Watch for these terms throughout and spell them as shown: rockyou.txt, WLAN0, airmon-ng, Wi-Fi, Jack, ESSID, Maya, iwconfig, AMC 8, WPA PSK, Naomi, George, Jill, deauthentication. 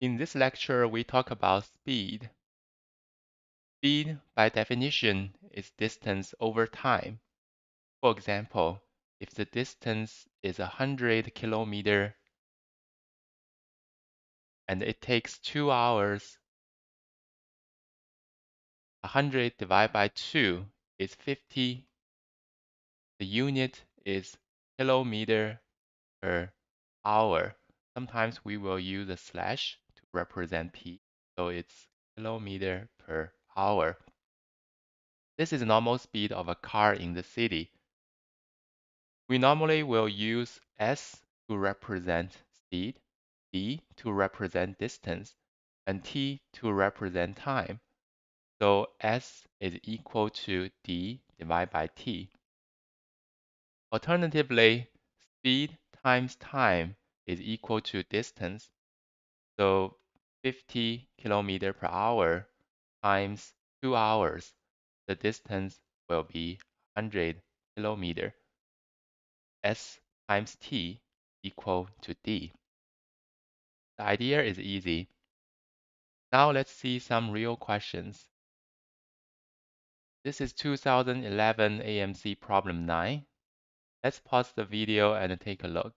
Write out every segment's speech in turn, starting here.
In this lecture, we talk about speed. Speed, by definition, is distance over time. For example, if the distance is 100 km and it takes 2 hours, 100 divided by 2 is 50. The unit is kilometer per hour. Sometimes we will use a slash represent p, so it's kilometer per hour. This is normal speed of a car in the city. We normally will use s to represent speed, d to represent distance, and t to represent time. So s is equal to d divided by t. Alternatively, speed times time is equal to distance. So 50 km per hour times 2 hours, the distance will be 100 km. S times t equal to d. The idea is easy. Now let's see some real questions. This is 2011 AMC problem 9. Let's pause the video and take a look.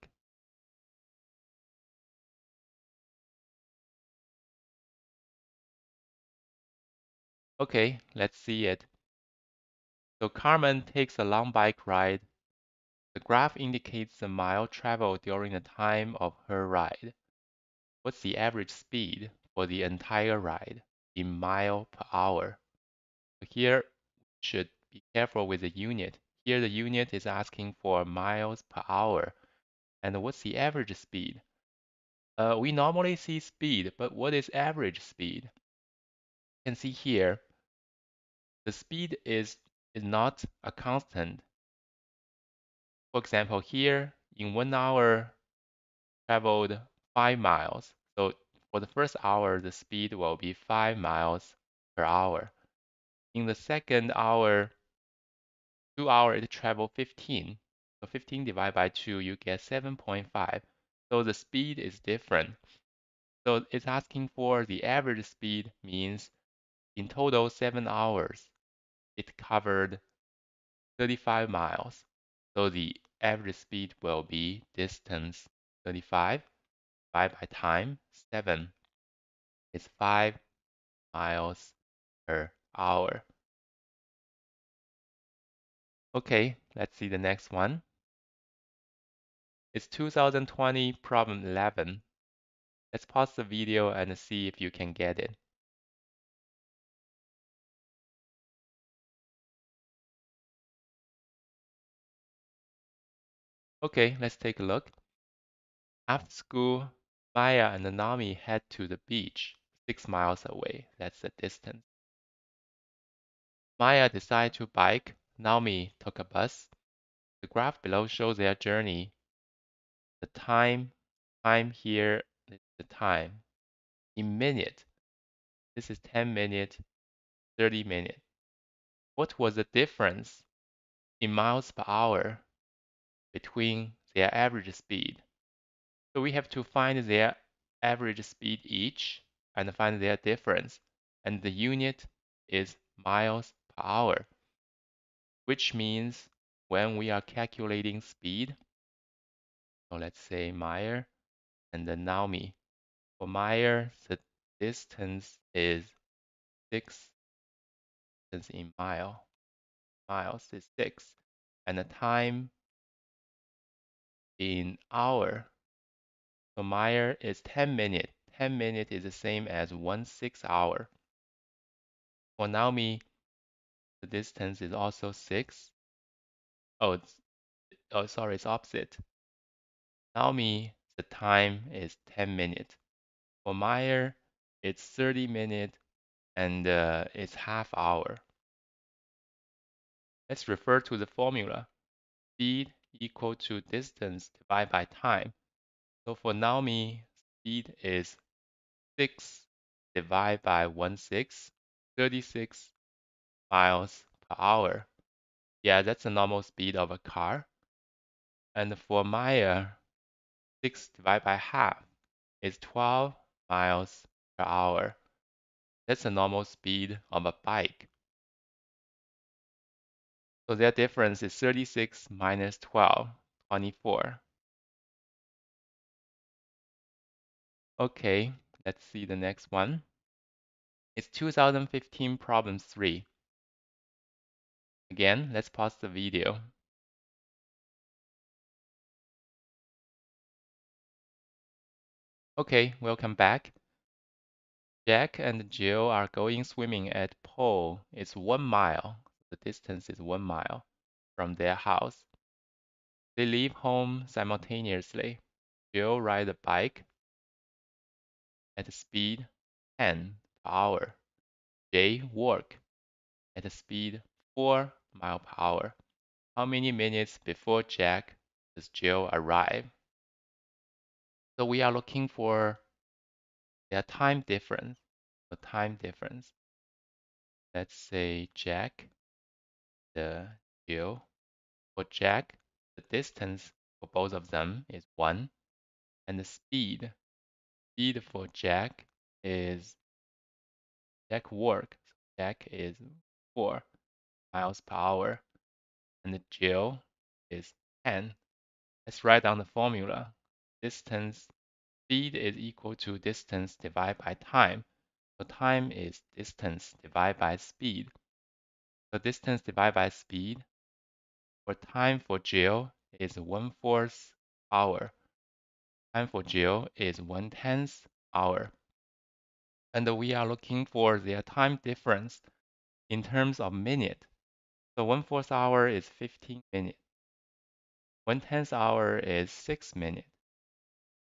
Okay, let's see it. So Carmen takes a long bike ride. The graph indicates the mile traveled during the time of her ride. What's the average speed for the entire ride in mile per hour? So here, we should be careful with the unit. Here the unit is asking for miles per hour. And what's the average speed? We normally see speed, but what is average speed? You can see here, the speed is not a constant. For example, here in 1 hour traveled 5 miles. So for the first hour, the speed will be 5 miles per hour. In the second hour, 2 hours, it traveled 15. So 15 divided by 2, you get 7.5. So the speed is different. So it's asking for the average speed, means in total 7 hours. It covered 35 miles. So the average speed will be distance 35 divided by time 7. It's 5 miles per hour. Okay, let's see the next one. It's 2020 problem 11. Let's pause the video and see if you can get it. Okay, let's take a look. After school, Maya and Naomi head to the beach 6 miles away. That's the distance. Maya decided to bike. Naomi took a bus. The graph below shows their journey. The time here is the time. In minutes, this is 10 minutes, 30 minutes. What was the difference in miles per hour between their average speed? So we have to find their average speed each and find their difference. And the unit is miles per hour, which means when we are calculating speed, so let's say Maya and then Naomi. For Maya, the distance is 6 in mile. Miles is 6. And the time in hour. So Maya is 10 minutes. 10 minutes is the same as 1/6 hour. For Naomi, the distance is also 6. It's opposite. Naomi, the time is 10 minutes. For Maya, it's 30 minutes and it's half hour. Let's refer to the formula. Speed equal to distance divided by time. So for Naomi, speed is 6 divided by 1/6, 36. Miles per hour. Yeah, that's the normal speed of a car. And for Maya, 6 divided by half is 12 miles per hour. That's the normal speed of a bike. So their difference is 36 minus 12, 24. Okay, let's see the next one. It's 2015 problem 3. Again, let's pause the video. Okay, welcome back. Jack and Jill are going swimming at a pool. It's 1 mile. The distance is 1 mile from their house. They leave home simultaneously. Jill rides a bike at a speed 10 per hour. Jay walks at a speed 4 mile per hour. How many minutes before Jack does Jill arrive? So we are looking for their time difference. The time difference. Let's say Jack, the Jill. For Jack, the distance for both of them is 1, and the speed for Jack is So Jack is 4 miles per hour, and the Jill is 10. Let's write down the formula. Distance, speed is equal to distance divided by time. So time is distance divided by speed. So distance divided by speed for time for Jill is 1/4 hour. Time for Jill is 1/10 hour. And we are looking for their time difference in terms of minute. So 1/4 hour is 15 minutes. 1/10 hour is 6 minutes.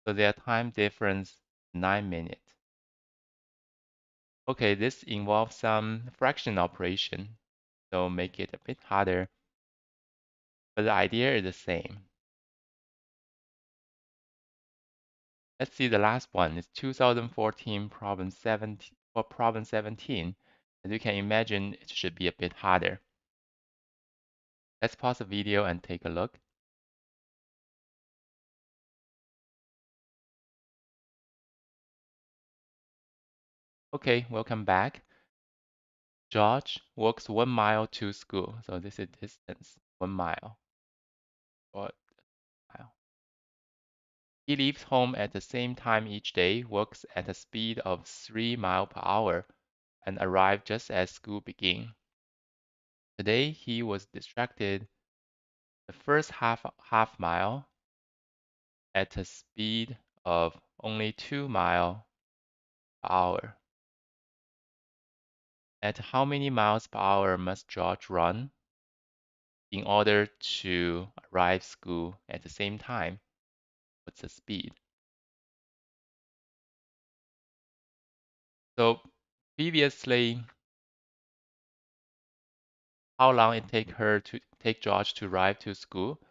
So their time difference 9 minutes. Okay, this involves some fraction operation, so make it a bit harder. But the idea is the same. Let's see the last one. It's 2014 problem 17. Or problem 17. As you can imagine, it should be a bit harder. Let's pause the video and take a look. Okay, welcome back. George walks 1 mile to school. So this is distance, 1 mile. He leaves home at the same time each day, walks at a speed of 3 miles per hour, and arrives just as school begins. Today he was distracted the first half mile at a speed of only 2 miles per hour. At how many miles per hour must George run in order to arrive school at the same time? What's the speed? So previously, how long it take George to arrive to school?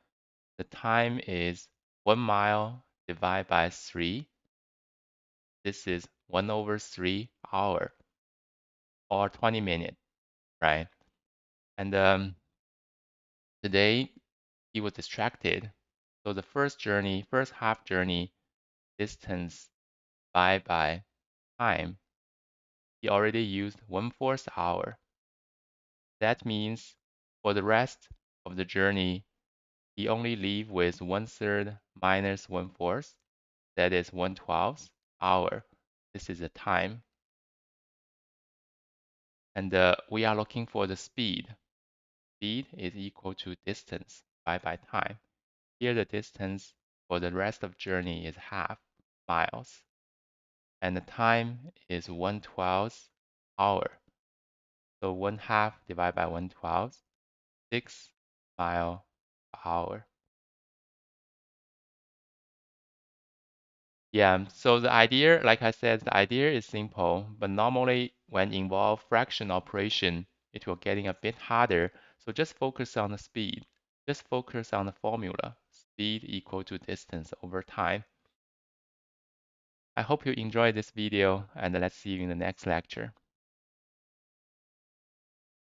The time is 1 mile divided by 3. This is 1/3 hour. Or 20 minutes, right? And today he was distracted. So the first half journey, distance divided by time, he already used 1/4 hour. That means for the rest of the journey, he only leave with 1/3 minus 1/4. That is 1/12 hour. This is the time. And we are looking for the speed. Speed is equal to distance divided by time. Here the distance for the rest of journey is half miles. And the time is 1/12 hour. So 1/2 divided by 1/12, 6 miles per hour. Yeah, so the idea, like I said, the idea is simple, but normally when involved fraction operation, it will getting a bit harder. So just focus on the speed. Just focus on the formula. Speed equal to distance over time. I hope you enjoyed this video, and let's see you in the next lecture.